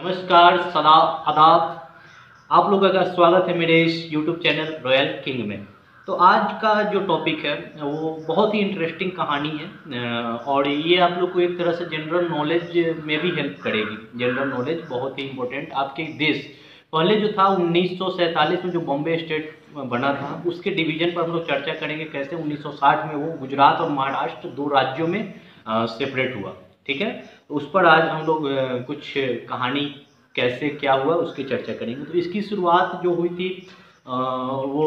नमस्कार, सलाम, आदाब। आप लोगों का स्वागत है मेरे इस यूट्यूब चैनल रॉयल किंग में। तो आज का जो टॉपिक है वो बहुत ही इंटरेस्टिंग कहानी है और ये आप लोग को एक तरह से जनरल नॉलेज में भी हेल्प करेगी। जनरल नॉलेज बहुत ही इम्पोर्टेंट। आपके देश पहले जो था 1947 में जो बॉम्बे स्टेट बना था उसके डिवीज़न पर हम लोग चर्चा करेंगे कैसे 1960 में वो गुजरात और महाराष्ट्र दो राज्यों में सेपरेट हुआ। ठीक है, उस पर आज हम लोग कुछ कहानी कैसे क्या हुआ उसकी चर्चा करेंगे। तो इसकी शुरुआत जो हुई थी वो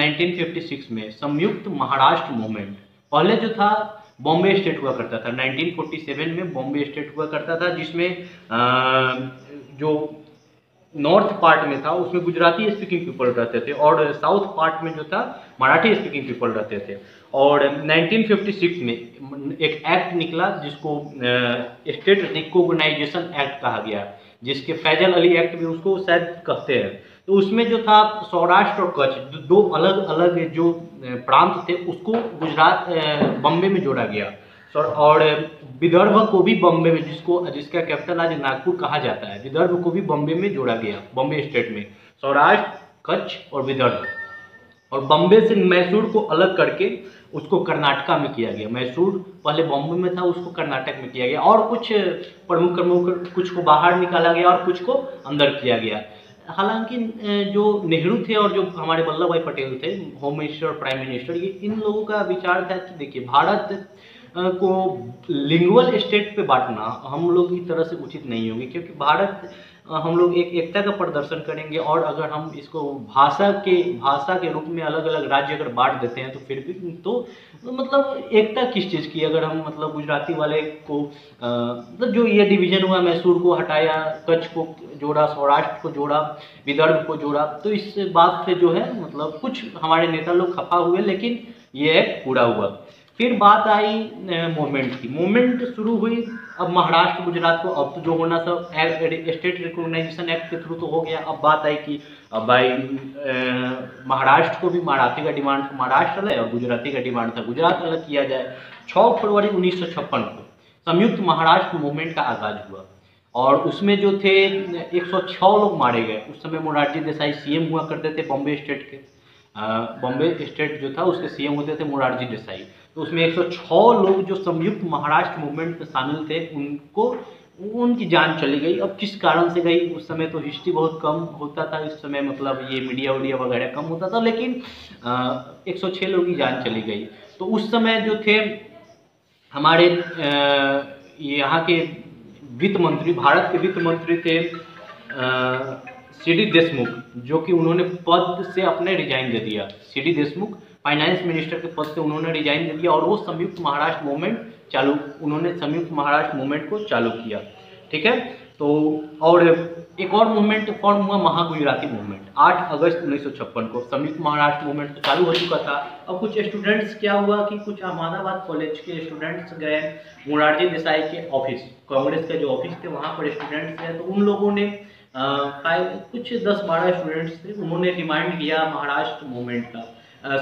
1956 में संयुक्त महाराष्ट्र मूवमेंट। पहले जो था बॉम्बे स्टेट हुआ करता था, 1947 में बॉम्बे स्टेट हुआ करता था जिसमें जो नॉर्थ पार्ट में था उसमें गुजराती स्पीकिंग पीपल रहते थे और साउथ पार्ट में जो था मराठी स्पीकिंग पीपल रहते थे। और 1956 में एक एक्ट निकला जिसको स्टेट रिकॉग्नाइजेशन एक्ट कहा गया, जिसके फैजल अली एक्ट भी उसको शायद कहते हैं। तो उसमें जो था सौराष्ट्र और कच्छ दो अलग अलग जो प्रांत थे उसको गुजरात बॉम्बे में जोड़ा गया और विदर्भ को भी बॉम्बे में, जिसका कैपिटल आज नागपुर कहा जाता है, विदर्भ को भी बॉम्बे में जोड़ा गया। बॉम्बे स्टेट में सौराष्ट्र, कच्छ और विदर्भ, और बॉम्बे से मैसूर को अलग करके उसको कर्नाटका में किया गया। मैसूर पहले बॉम्बे में था उसको कर्नाटक में किया गया और कुछ प्रमुख कुछ को बाहर निकाला गया और कुछ को अंदर किया गया। हालांकि जो नेहरू थे और जो हमारे वल्लभ भाई पटेल थे होम मिनिस्टर और प्राइम मिनिस्टर, ये इन लोगों का विचार था कि देखिए भारत को लिंगुअल स्टेट पे बांटना हम लोग की तरह से उचित नहीं होगी, क्योंकि भारत हम लोग एक एकता का प्रदर्शन करेंगे और अगर हम इसको भाषा के रूप में अलग अलग राज्य अगर बांट देते हैं तो फिर भी तो मतलब एकता किस चीज़ की। अगर हम मतलब गुजराती वाले को मतलब जो ये डिवीज़न हुआ, मैसूर को हटाया, कच्छ को जोड़ा, सौराष्ट्र को जोड़ा, विदर्भ को जोड़ा, तो इस बात से जो है मतलब कुछ हमारे नेता लोग खफा हुए, लेकिन ये एक पूरा हुआ। फिर बात आई मूवमेंट की। मूवमेंट शुरू हुई अब महाराष्ट्र गुजरात को, अब तो जो होना था स्टेट रिकॉग्नाइजेशन एक्ट के थ्रू तो हो गया। अब बात आई कि अब भाई महाराष्ट्र को भी, मराठी का डिमांड था महाराष्ट्र अलग और गुजराती का डिमांड था गुजरात अलग किया जाए। 6 फरवरी 1956 को संयुक्त महाराष्ट्र मूवमेंट का आगाज हुआ और उसमें जो थे 106 लोग मारे गए। उस समय मोरारजी देसाई CM हुआ करते थे बॉम्बे स्टेट के। बॉम्बे स्टेट जो था उसके CM होते थे मोरारजी देसाई। तो उसमें 106 लोग जो संयुक्त महाराष्ट्र मूवमेंट में शामिल थे उनकी जान चली गई। अब किस कारण से गई, उस समय तो हिस्ट्री बहुत कम होता था, इस समय मतलब ये मीडिया वगैरह कम होता था, लेकिन 106 लोगों की जान चली गई। तो उस समय जो थे हमारे यहाँ के वित्त मंत्री, भारत के वित्त मंत्री थे C. D. देशमुख, जो कि उन्होंने पद से अपने रिजाइन दे दिया। C. D. Deshmukh finance minister के पद से उन्होंने रिजाइन दे दिया और वो संयुक्त महाराष्ट्र मूवमेंट चालू, उन्होंने संयुक्त महाराष्ट्र मूवमेंट को चालू किया। ठीक है, तो और एक और मूवमेंट फॉर्म हुआ महागुजराती मूवमेंट 8 अगस्त 1956 को। संयुक्त महाराष्ट्र मूवमेंट तो चालू हो चुका था। अब कुछ स्टूडेंट्स, क्या हुआ कि कुछ अहमदाबाद कॉलेज के स्टूडेंट्स गए मोरारजी देसाई के ऑफिस, कांग्रेस के जो ऑफिस थे वहाँ पर स्टूडेंट्स गए। तो उन लोगों ने कुछ 10-12 स्टूडेंट्स थे, उन्होंने डिमांड किया महाराष्ट्र मूवमेंट का,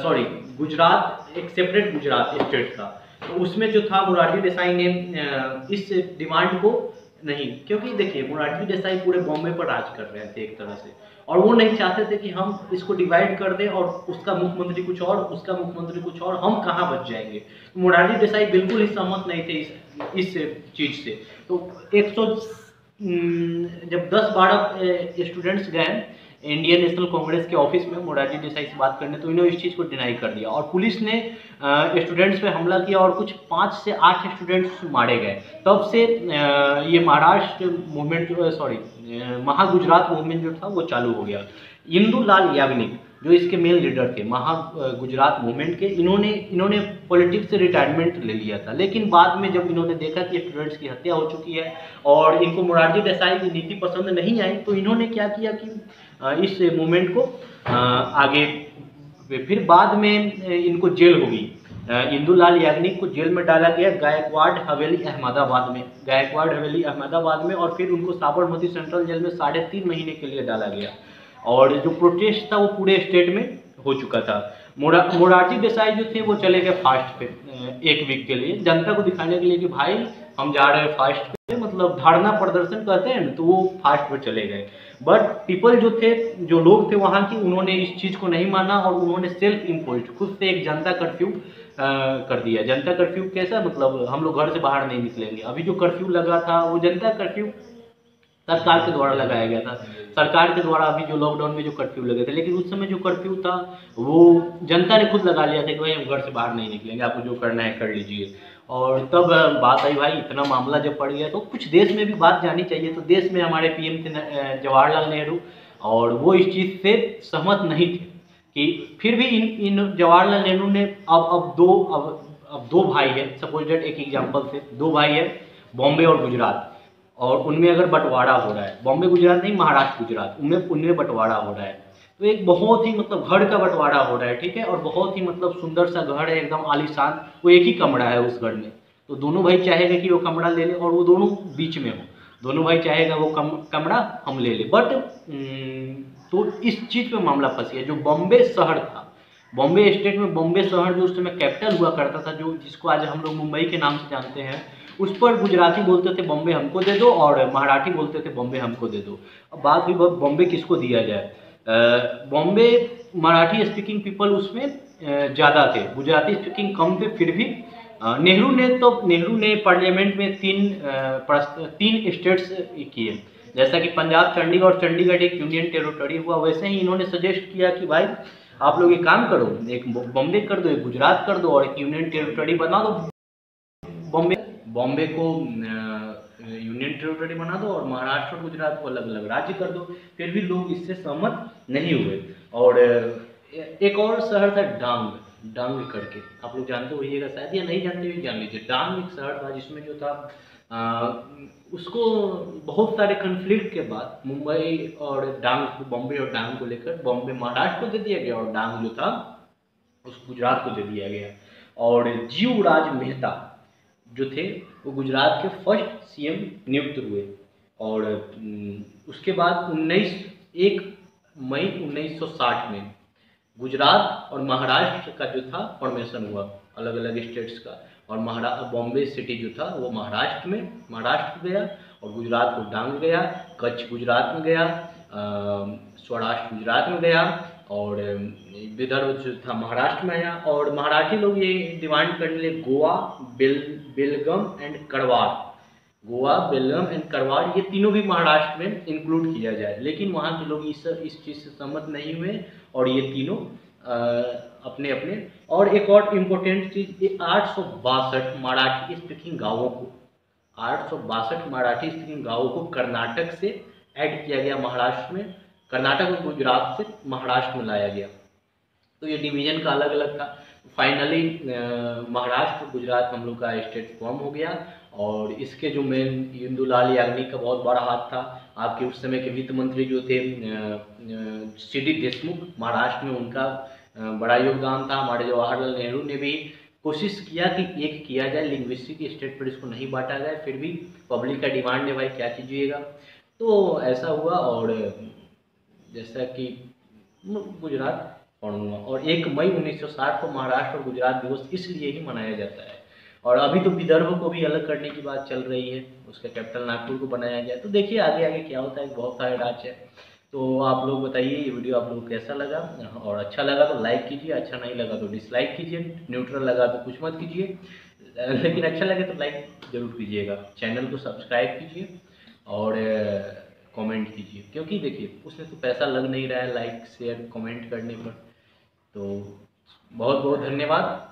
सॉरी गुजरात, एक सेपरेट गुजरात स्टेट का। तो उसमें जो था मोरारजी देसाई ने इस डिमांड को नहीं, क्योंकि देखिए मोरारजी देसाई पूरे बॉम्बे पर राज कर रहे थे एक तरह से और वो नहीं चाहते थे कि हम इसको डिवाइड कर दें और उसका मुख्यमंत्री कुछ और, उसका मुख्यमंत्री कुछ और, हम कहाँ बच जाएंगे। मोरारजी देसाई बिल्कुल ही सहमत नहीं थे इस चीज़ से। तो 10-12 स्टूडेंट्स गए इंडियन नेशनल कांग्रेस के ऑफिस में मोरारजी देसाई से बात करने, तो इन्होंने इस चीज़ को डिनाई कर दिया और पुलिस ने स्टूडेंट्स पे हमला किया और कुछ 5 से 8 स्टूडेंट्स मारे गए। तब से ये महाराष्ट्र मूवमेंट जो है, सॉरी महागुजरात मूवमेंट जो था वो चालू हो गया। इंदुल याग्निक जो इसके मेन लीडर थे महागुजरात मूवमेंट के, इन्होंने पॉलिटिक्स से रिटायरमेंट ले लिया था, लेकिन बाद में जब इन्होंने देखा कि स्टूडेंट्स की हत्या हो चुकी है और इनको मोरारजी देसाई की नीति पसंद नहीं आई, तो इन्होंने क्या किया कि इस मूवमेंट को आगे, फिर बाद में इनको जेल होगी। इंदुलाल याग्निक को जेल में डाला गया गायकवाड हवेली अहमदाबाद में, गायकवाड हवेली अहमदाबाद में, और फिर उनको साबरमती सेंट्रल जेल में 3.5 महीने के लिए डाला गया। और जो प्रोटेस्ट था वो पूरे स्टेट में हो चुका था। मोरारजी देसाई जो थे वो चले गए फास्ट पे 1 वीक के लिए, जनता को दिखाने के लिए कि भाई हम जा रहे हैं फास्ट पे, मतलब मतलब धारणा प्रदर्शन कहते हैं ना, तो वो फास्ट पे चले गए। बट पीपल जो थे, जो लोग थे वहाँ की, उन्होंने इस चीज़ को नहीं माना और उन्होंने सेल्फ इम्पोज्ड खुद से एक जनता कर्फ्यू कर दिया। जनता कर्फ्यू कैसा, मतलब हम लोग घर से बाहर नहीं निकलेंगे। अभी जो कर्फ्यू लगा था वो जनता कर्फ्यू सरकार के द्वारा लगाया गया था, सरकार के द्वारा। अभी जो लॉकडाउन में जो कर्फ्यू लगे थे, लेकिन उस समय जो कर्फ्यू था वो जनता ने खुद लगा लिया था कि भाई हम घर से बाहर नहीं निकलेंगे, आपको जो करना है कर लीजिए। और तब बात आई भाई, इतना मामला जब पड़ गया तो कुछ देश में भी बात जानी चाहिए। तो देश में हमारे पीएम थे जवाहरलाल नेहरू, और वो इस चीज़ से सहमत नहीं थे कि फिर भी इन जवाहरलाल नेहरू ने अब दो भाई है, सपोज डेट एक एग्जाम्पल से दो भाई है, बॉम्बे और गुजरात, और उनमें अगर बंटवारा हो रहा है, बॉम्बे गुजरात नहीं महाराष्ट्र गुजरात, उनमें बंटवारा हो रहा है, तो एक बहुत ही मतलब घर का बंटवारा हो रहा है, ठीक है। और बहुत ही मतलब सुंदर सा घर है, एकदम आलीशान, वो एक ही कमरा है उस घर में। तो दोनों भाई चाहेगा कि वो कमरा ले ले, और वो दोनों बीच में हो, दोनों भाई चाहेगा वो कमरा हम ले ले। बट तो इस चीज़ पर मामला फंस गया। जो बॉम्बे शहर था, बॉम्बे स्टेट में बॉम्बे शहर जो उस समय कैपिटल हुआ करता था, जो जिसको आज हम लोग मुंबई के नाम से जानते हैं, उस पर गुजराती बोलते थे बॉम्बे हमको दे दो, और मराठी बोलते थे बॉम्बे हमको दे दो। अब बात भी बॉम्बे किसको दिया जाए, बॉम्बे मराठी स्पीकिंग पीपल उसमें ज़्यादा थे, गुजराती स्पीकिंग कम थे। फिर भी नेहरू ने पार्लियामेंट में तीन स्टेट्स किए, जैसा कि पंजाब, चंडीगढ़, चंडीगढ़ एक यूनियन टेरिटरी हुआ, वैसे ही इन्होंने सजेस्ट किया कि भाई आप लोग एक काम करो, एक बॉम्बे कर दो, एक गुजरात कर दो, और एक यूनियन टेरिटरी बना दो, बॉम्बे को यूनियन टेरिटरी बना दो और महाराष्ट्र और गुजरात को अलग अलग राज्य कर दो। फिर भी लोग इससे सहमत नहीं हुए। और एक और शहर था डांग, डांग करके आप लोग जानते होइएगा शायद, या नहीं जानते हुए जान लीजिए। डांग एक शहर था जिसमें जो था उसको बहुत सारे कन्फ्लिक्ट के बाद मुंबई और डांग, बॉम्बे और डांग को लेकर, बॉम्बे महाराष्ट्र को दे दिया गया और डांग जो था उसको गुजरात को दे दिया गया। और जीवराज मेहता जो थे वो गुजरात के फर्स्ट सीएम नियुक्त हुए। और उसके बाद 1 मई 1960 में गुजरात और महाराष्ट्र का जो था फॉर्मेशन हुआ, अलग अलग स्टेट्स का, और बॉम्बे सिटी जो था वो महाराष्ट्र गया, और गुजरात को डांग गया, कच्छ गुजरात में गया, सौराष्ट्र गुजरात में गया, और विदर्भ जो था महाराष्ट्र में आया। और मराठी लोग ये डिमांड करने लगे गोवा, बेलगम एंड करवार, गोवा, बेलगम एंड करवार ये तीनों भी महाराष्ट्र में इंक्लूड किया जाए। लेकिन वहाँ के लोग इस चीज़ से सहमत नहीं हुए और ये तीनों अपने अपने। और एक और इम्पोर्टेंट चीज़, ये 862 मराठी स्पीकिंग गाँवों को, 862 मराठी स्पीकिंग गाँवों को कर्नाटक से ऐड किया गया महाराष्ट्र में, कर्नाटक और गुजरात से महाराष्ट्र में लाया गया। तो ये डिवीजन का अलग अलग था। फाइनली महाराष्ट्र और गुजरात हम लोग का स्टेट फॉर्म हो गया। और इसके जो मेन इंदुलाल याग्निक का बहुत बड़ा हाथ था। आपके उस समय के वित्त मंत्री जो थे CD देशमुख, महाराष्ट्र में उनका बड़ा योगदान था। हमारे जवाहरलाल नेहरू ने भी कोशिश किया कि एक किया जाए, लिंग्विस्टिक स्टेट पर इसको नहीं बांटा जाए, फिर भी पब्लिक का डिमांड है भाई क्या कीजिएगा, तो ऐसा हुआ। और जैसा कि गुजरात पढ़ूंगा। और 1 मई 1960 को महाराष्ट्र और गुजरात दिवस इसलिए ही मनाया जाता है। और अभी तो विदर्भ को भी अलग करने की बात चल रही है, उसका कैपिटल नागपुर को बनाया जाए। तो देखिए आगे आगे क्या होता है, बहुत सारे राज्य है। तो आप लोग बताइए ये वीडियो आप लोग कैसा लगा, और अच्छा लगा तो लाइक कीजिए, अच्छा नहीं लगा तो डिसलाइक कीजिए, न्यूट्रल लगा तो कुछ मत कीजिए, लेकिन अच्छा लगे तो लाइक जरूर कीजिएगा, चैनल को सब्सक्राइब कीजिए और कमेंट कीजिए, क्योंकि देखिए उसमें तो पैसा लग नहीं रहा है लाइक शेयर कमेंट करने पर। तो बहुत बहुत धन्यवाद।